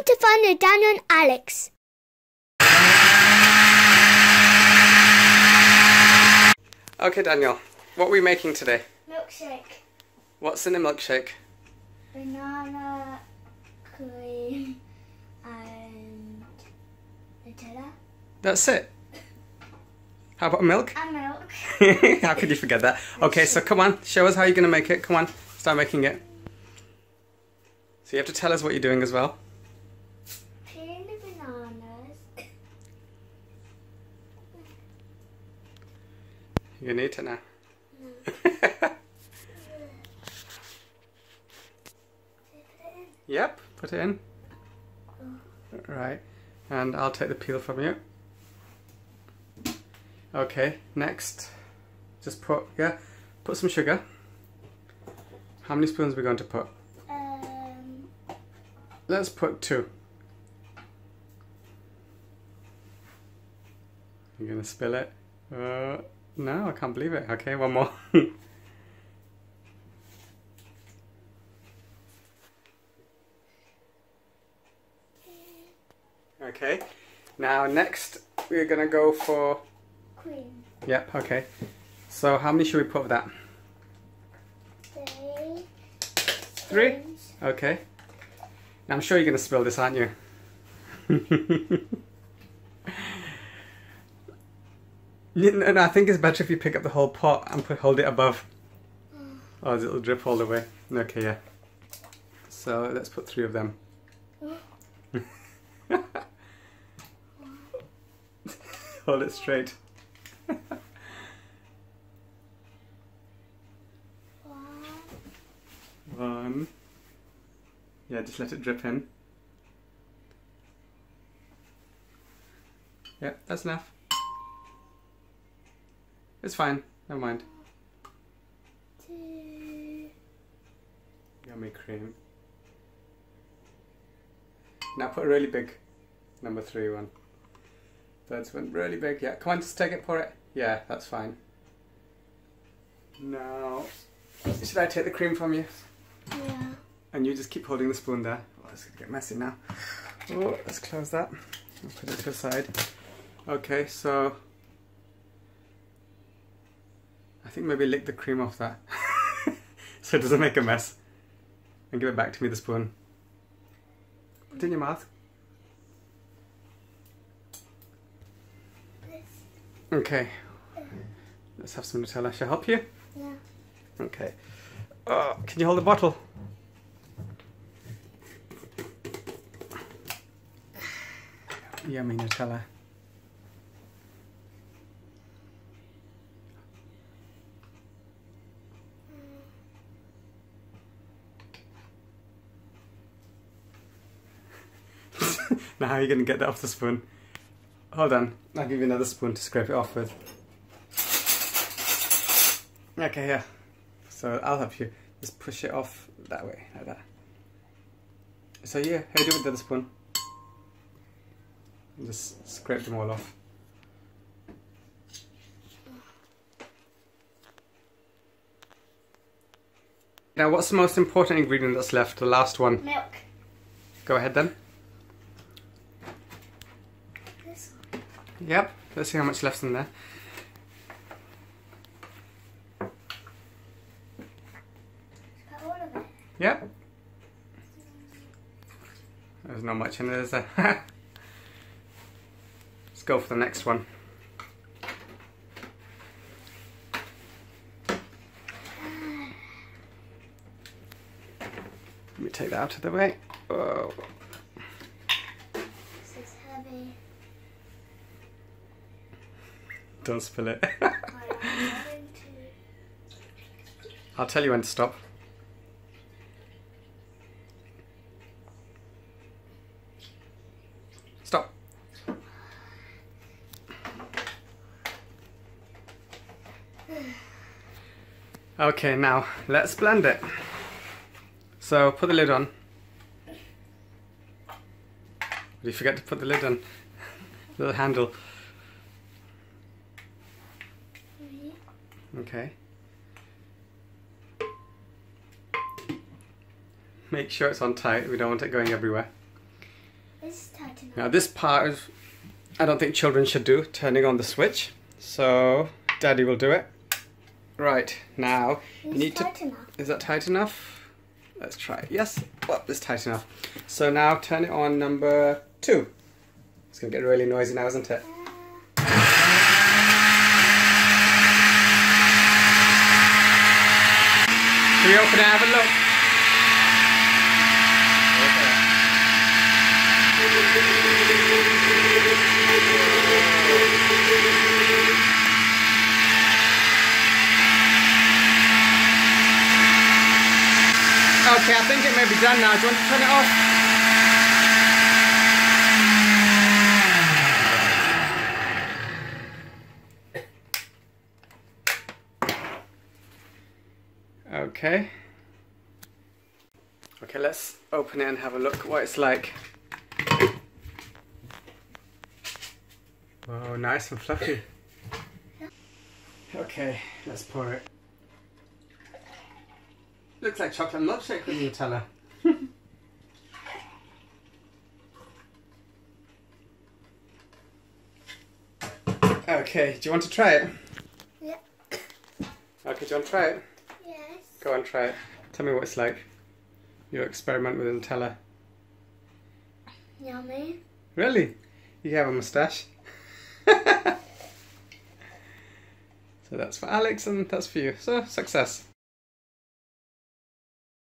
Welcome to Fun with Dan and Alex. Okay, Daniel, what are we making today? Milkshake. What's in a milkshake? Banana, cream and Nutella. That's it? How about milk? And milk. How could you forget that? Okay, so come on, show us how you're going to make it. Come on, start making it. So you have to tell us what you're doing as well. Peel the bananas. You're going to eat it now. No. Yep, put it in. Oh. Right, and I'll take the peel from you. Okay, next. Just put some sugar. How many spoons are we going to put? Let's put 2. You're gonna spill it? No, I can't believe it. Okay, one more. Okay, now next we're gonna go for... cream. Yep, okay. So how many should we put for that? 3? Okay. I'm sure you're going to spill this, aren't you? And I think it's better if you pick up the whole pot and hold it above. Oh, it'll drip all the way. Okay, yeah. So let's put 3 of them. Hold it straight. One. Yeah, just let it drip in. Yeah, that's enough. It's fine, never mind. 2. Yummy cream. Now put a really big number 3 one. That's one really big, yeah. Come on, just take it, pour it. Yeah, that's fine. Now, should I take the cream from you? Yeah. And you just keep holding the spoon there. Oh, it's gonna get messy now. Oh, let's close that and put it to the side. Okay, so I think maybe lick the cream off that so it doesn't make a mess. And give it back to me, the spoon. Put it in your mouth. Okay. Let's have some Nutella. Shall I help you? Yeah. Okay. Oh, can you hold the bottle? Yummy Nutella. Now how are you going to get that off the spoon? Hold on, I'll give you another spoon to scrape it off with. Okay, here. Yeah. So I'll help you. Just push it off that way, like that. So yeah, how do you do with the other spoon? Just scrape them all off. Now what's the most important ingredient that's left? The last one. Milk. Go ahead then. This one. Yep, let's see how much left's in there. All of it. Yep. There's not much in it, is there? Go for the next one. Let me take that out of the way. Oh. This is heavy. Don't spill it. I'll tell you when to stop. Stop. Okay, now let's blend it. So put the lid on. Did you forget to put the lid on? Little handle. Okay. Make sure it's on tight. We don't want it going everywhere. This is turning on. Now this part is, I don't think children should do, turning on the switch. So Daddy will do it. Right, now you need to... Is that tight enough? Let's try it. Yes, well, it's tight enough. So now turn it on number 2. It's going to get really noisy now, isn't it? Can we open it and have a look? Okay, I think it may be done now. Do you want to turn it off? Okay. Okay, let's open it and have a look what it's like. Oh, nice and fluffy. Okay, let's pour it. Looks like chocolate milkshake with Nutella. Okay, do you want to try it? Yeah. Okay, do you want to try it? Yes. Go on, try it. Tell me what it's like. Your experiment with Nutella. Yummy. Really? You have a moustache. So that's for Alex and that's for you. So, success.